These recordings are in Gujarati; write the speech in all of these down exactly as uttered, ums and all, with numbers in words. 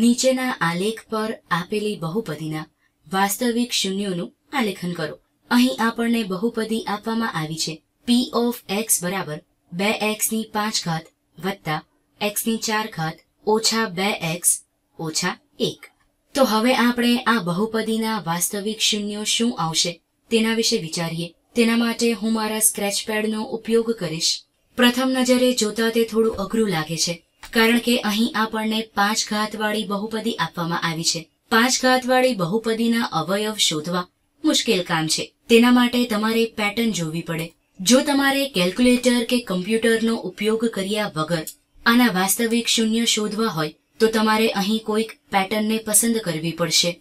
નીચેના આલેખ પર આપેલી બહુપદીના વાસ્તવિક શૂન્યોનું આલેખન કરો। અહીં આપણને બહુપદી આપવામાં આવી છે p ઓફ x બરાબર બે એક્સ ની પાંચ ઘાત વત્તા એક્સ ની ચાર ઘાત ઓછા બે એક્સ ઓછા એક। તો હવે આપણે આ બહુપદીના વાસ્તવિક શૂન્યો શું આવશે તેના વિશે વિચારીએ। તેના માટે હું મારા સ્ક્રેચ પેડનો ઉપયોગ કરીશ। પ્રથમ નજરે જોતા તે થોડું અઘરું લાગે છે કારણ કે અહીં આપણને પાંચ ઘાત વાળી બહુપદી આપવામાં આવી છે। પાંચ ઘાત વાળી બહુપદીના અવયવ શોધવા મુશ્કેલ કામ છે। તેના માટે તમારે પેટર્ન જોવી પડે। જો તમારે કેલ્ક્યુલેટર કે કમ્પ્યુટરનો ઉપયોગ કર્યા વગર આના વાસ્તવિક શૂન્ય શોધવા હોય તો તમારે અહીં કોઈક પેટર્નને પસંદ કરવી પડશે।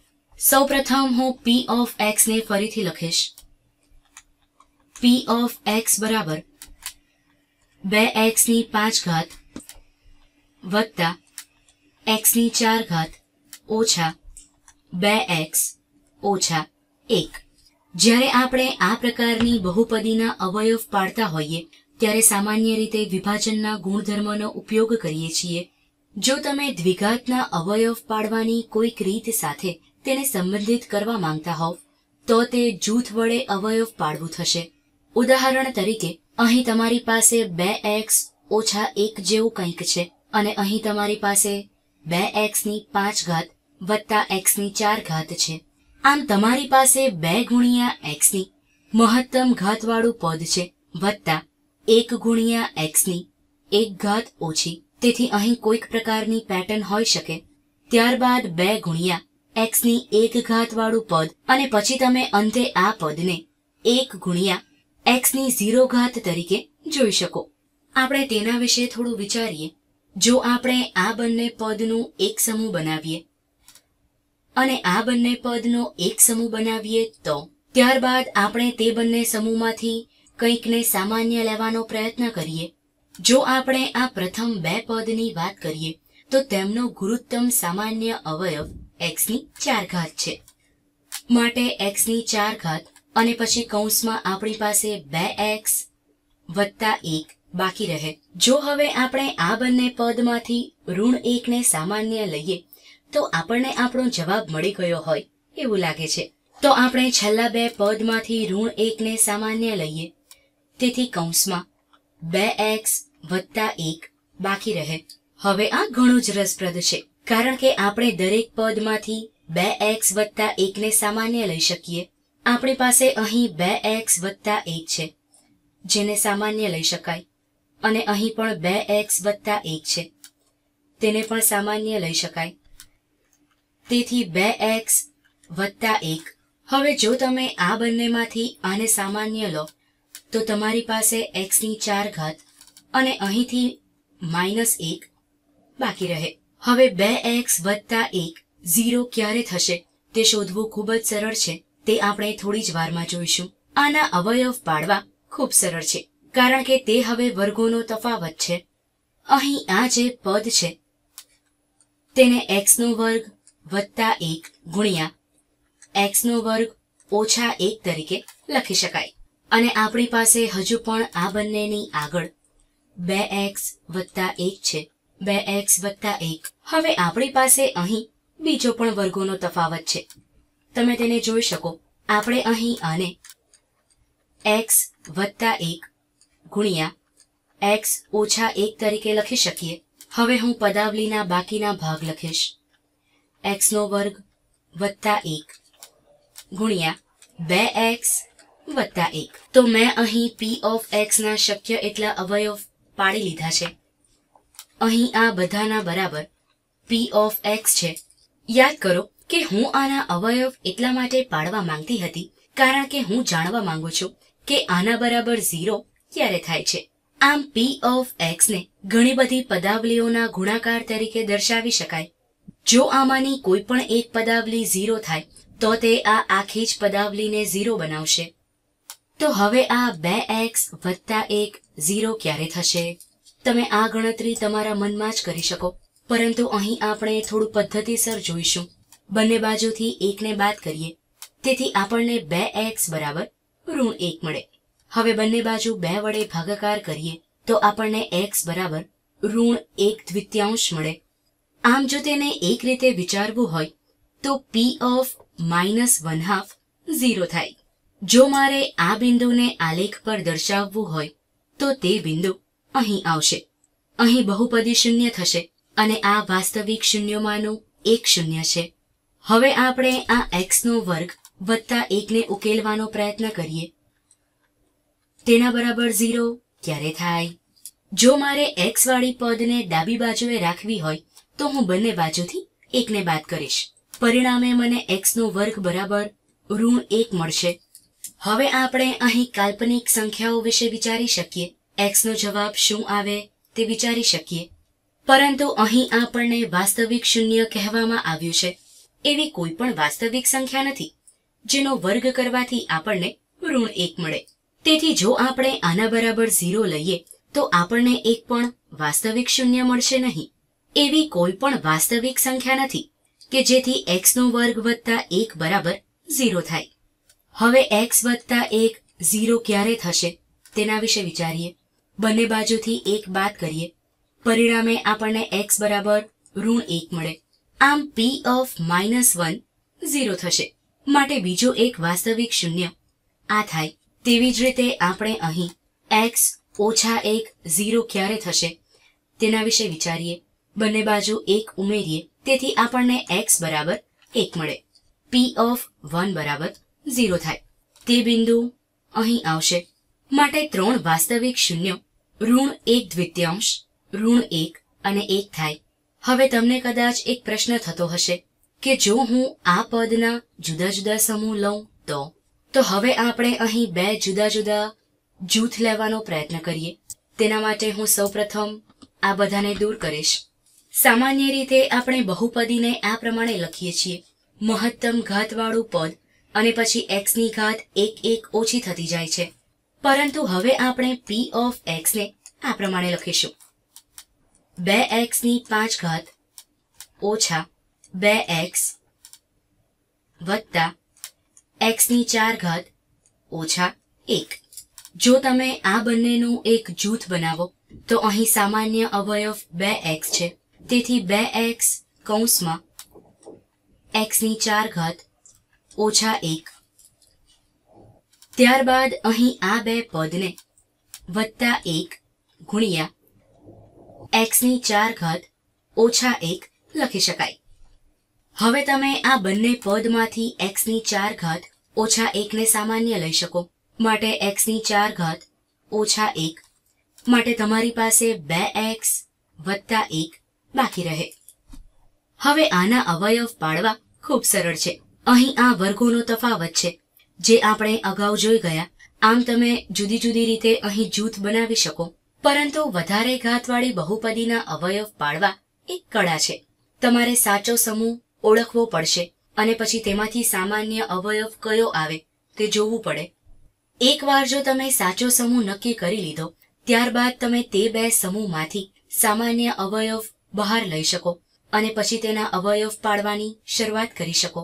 સૌપ્રથમ હું p ઓફ x ને ફરીથી લખીશ। p ઓફ x બરાબર બે એક્સ ની પાંચ ઘાત વત્તા એક્સ ની ચાર ઘાત ઓછા બે એક્સ ઓછા એક। જ્યારે આપણે આ પ્રકારની બહુપદીના અવયવ પાડતા હોઈએ ત્યારે સામાન્ય રીતે વિભાજનના ગુણધર્મનો ઉપયોગ કરીએ છીએ। જો તમે દ્વિઘાતના અવયવ પાડવાની કોઈક રીત સાથે તેને સંબંધિત કરવા માંગતા હોવ તો તે જૂથ વડે અવયવ પાડવું થશે। ઉદાહરણ તરીકે અહીં તમારી પાસે બે એક્સ ઓછા એક જેવું કંઈક છે અને અહીં તમારી પાસે બે એક્સ ની પાંચ ઘાત વત્તા એક્સ ની ચાર ઘાત છે। આમ તમારી પાસે બે ગુણ્યા એક્સ ની મહત્તમ ઘાતવાળું પદ છે વત્તા એક ગુણ્યા એક્સ ની એક ઘાત ઓછી, તેથી અહીં કોઈક પ્રકારની પેટર્ન હોઈ શકે। ત્યારબાદ બે ગુણ્યા એક્સ ની એક ઘાતવાળું પદ અને પછી તમે અંતે આ પદને એક ગુણ્યા એક્સ ની ઝીરો ઘાત તરીકે જોઈ શકો। આપણે તેના વિશે થોડું વિચારીએ। જો આપણે આ બંને પદનું એક સમૂહ બનાવીએ અને આ બંને પદનો એક સમૂહ બનાવીએ તો ત્યારબાદ આપણે તે બંને સમૂહમાંથી કંઈકને સામાન્ય લેવાનો પ્રયત્ન કરીએ। જો આપણે આ પ્રથમ બે પદની વાત કરીએ તો તેમનો ગુરુત્તમ સામાન્ય અવયવ x ની ચાર ઘાત છે, માટે x ની ચાર ઘાત અને પછી કૌંસમાં આપણી પાસે બે એક્સ વત્તા એક બાકી રહે। જો હવે આપણે આ બંને પદમાંથી ઋણ એકને સામાન્ય લઈએ તો આપણને આપણો જવાબ મળી ગયો હોય એવું લાગે છે। તો આપણે છેલ્લા બે પદમાંથી ઋણ એકને સામાન્ય લઈએ, તેથી કૌંસમાં બે એક્સ વત્તા એક બાકી રહે। હવે આ ઘણું જ રસપ્રદ છે કારણ કે આપણે દરેક પદમાંથી બે એક્સ વત્તા એકને સામાન્ય લઈ શકીએ। આપણી પાસે અહીં બે એક્સ વત્તા એક છે જેને સામાન્ય લઈ શકાય અને અહીં પણ બે એક્સ વત્તા એક છે તેને પણ સામાન્ય લઈ શકાય, તેથી બે એક્સ વત્તા એક। હવે જો તમે આ બંનેમાંથી આને સામાન્ય લો તો તમારી પાસે એક્સ ની ચાર ઘાત અને અહીંથી માઇનસ એક બાકી રહે। હવે બે એક્સ વત્તા એક ઝીરો ક્યારે થશે તે શોધવું ખૂબ જ સરળ છે। તે આપણે થોડી જ વારમાં જોઈશું। આના અવયવ પાડવા ખૂબ સરળ છે કારણ કે તે હવે વર્ગોનો તફાવત છે। અહીં આ જે પદ છે તેને એક્સ નો વર્ગ વત્તા એક ગુણ્યા એક્સ નો વર્ગ ઓછા એક તરીકે લખી શકાય અને આપણી પાસે હજુ પણ આ બંનેની આગળ બે એક્સ વત્તા એક છે, બે એક્સ વત્તા એક। હવે આપણી પાસે અહીં બીજો પણ વર્ગોનો તફાવત છે, તમે તેને જોઈ શકો। આપણે અહીં આને એક્સ વત્તા એક ગુણ્યા એક્સ ઓછા એક તરીકે લખી શકીએ। હવે હું પદાવલીના બાકીના ભાગ લખીશ। x નો વર્ગ વત્તા એક ગુણ્યા બે એક્સ વત્તા એક। તો મેં અહીં p ઓફ x ના શક્ય એટલા અવયવ પાડી લીધા છે। અહીં આ બધાના બરાબર p ઓફ x છે। યાદ કરો કે હું આના અવયવ એટલા માટે પાડવા માંગતી હતી કારણ કે હું જાણવા માંગુ છું કે આના બરાબર ઝીરો ક્યારે થાય છે। આમ p ઓફ x ને ઘણી બધી પદાવલીઓના ગુણાકાર તરીકે દર્શાવી શકાય। જો આમાંની કોઈ પણ એક પદાવલી ઝીરો થાય તો તે આ આખી જ પદાવલીને ઝીરો બનાવશે। તો હવે આ બે એક્સ વત્તા એક ઝીરો ક્યારે થશે તમે આ ગણતરી તમારા મનમાં જ કરી શકો, પરંતુ અહીં આપણે થોડું પદ્ધતિસર જોઈશું। બંને બાજુથી એકને બાદ કરીએ તેથી આપણને બે એક્સ બરાબર ઋણ એક મળે। હવે બંને બાજુ બે વડે ભાગાકાર કરીએ તો આપણને એક્સ બરાબર ઋણ એક દ્વિત્યાંશ મળે। આમ જો તેને એક રીતે વિચારવું હોય તો p of minus one half zero થાય. જો મારે આ બિંદુને આલેખ પર દર્શાવવું હોય તો તે બિંદુ અહીં આવશે. અહીં બહુપદી શૂન્ય થશે અને આ વાસ્તવિક શૂન્યોમાંનું એક શૂન્ય છે. હવે આપણે આ x નો વર્ગ વત્તા એકને ઉકેલવાનો પ્રયત્ન કરીએ. તેના બરાબર ઝીરો ક્યારે થાય? જો મારે x વાળી પદને ડાબી બાજુએ રાખવી હોય તો હું બંને બાજુથી એકને બાદ કરીશ. પરિણામે મને x નો વર્ગ બરાબર ઋણ એક મળશે. હવે આપણે અહીં કાલ્પનિક સંખ્યાઓ વિશે વિચારી શકીએ. x નો જવાબ શું આવે તે વિચારી શકીએ. પરંતુ અહીં આપણને વાસ્તવિક શૂન્ય કહેવામાં આવ્યું છે. એવી કોઈ પણ વાસ્તવિક સંખ્યા નથી જેનો વર્ગ કરવાથી આપણને ઋણ એક મળે. તેથી જો આપણે આના બરાબર ઝીરો લઈએ તો આપણને એક પણ વાસ્તવિક શૂન્ય મળશે નહીં. એવી કોઈ પણ વાસ્તવિક સંખ્યા નથી કે જેથી x નો વર્ગ વત્તા એક બરાબર ઝીરો થાય. હવે x વત્તા એક ઝીરો ક્યારે થશે તેના વિશે વિચારીએ. બંને બાજુથી એક બાદ કરીએ. પરિણામે આપણને x બરાબર ઋણ એક મળે. આમ p of minus one zero થશે. માટે બીજો એક વાસ્તવિક શૂન્ય આ થાય. તેવી જ રીતે આપણે અહીં x ઓછા એક ઝીરો ક્યારે થશે તેના વિશે વિચારીએ. બંને બાજુ એક ઉમેરીએ તેથી આપણને x બરાબર એક મળે. p ઓફ વન બરાબર ઝીરો થાય. તે બિંદુ અહીં આવશે. માટે ત્રણ વાસ્તવિક શૂન્ય ઋણ એક દ્વિતીયાંશ ઋણ એક અને એક થાય. હવે તમને કદાચ એક પ્રશ્ન થતો હશે કે જો હું આ પદના જુદા જુદા સમૂહ લઉં તો તો હવે આપણે અહીં બે જુદા જુદા જૂથ લેવાનો પ્રયત્ન કરીએ. તેના માટે હું સૌપ્રથમ આ બધાને દૂર કરીશ. સામાન્ય રીતે આપણે બહુપદીને આ પ્રમાણે લખીએ છીએ. મહત્તમ ઘાતવાળું પદ અને પછી x ની ઘાત એક એક ઓછી થતી જાય છે. પરંતુ હવે આપણે p ઓફ x ને આ પ્રમાણે લખીશું. બે x ની પાંચ ઘાત ઓછા બે x વત્તા x ની ચાર ઘાત ઓછા એક. જો તમે આ બંનેનું એક જૂથ બનાવો તો અહીં સામાન્ય અવયવ બે એક્સ છે. તેથી બે એક્સ કૌંસમાં x ની ચાર ઘાત ઓછા એક. ત્યારબાદ અહીં આ બે પદને વત્તા એક ગુણ્યા x ની ચાર ઘાત ઓછા એક લખી શકાય. હવે તમે આ બંને પદમાંથી x ની ચાર ઘાત ઓછા એકને સામાન્ય લઈ શકો. માટે x ની ચાર ઘાત ઓછા એક. માટે તમારી પાસે બે એક્સ વત્તા એક બાકી રહે. હવે આના અવયવ પાડવા ખૂબ સરળ છે. અહીં આ વર્ગોનો તફાવત છે જે આપણે અગાઉ જોઈ ગયા. આમ તમે જુદી જુદી રીતે અહીં જૂથ બનાવી શકો. પરંતુ વધારે ઘાતવાળી બહુપદીના અવયવ પાડવા એક કળા છે. તમારે સાચો સમૂહ ઓળખવો પડશે અને પછી તેમાંથી સામાન્ય અવયવ કયો આવે તે જોવું પડે. એકવાર જો તમે સાચો સમૂહ નક્કી કરી લીધો ત્યારબાદ તમે તે બે સમૂહમાંથી સામાન્ય અવયવ બહાર લઈ શકો અને પછી તેના અવયવ પાડવાની શરૂઆત કરી શકો.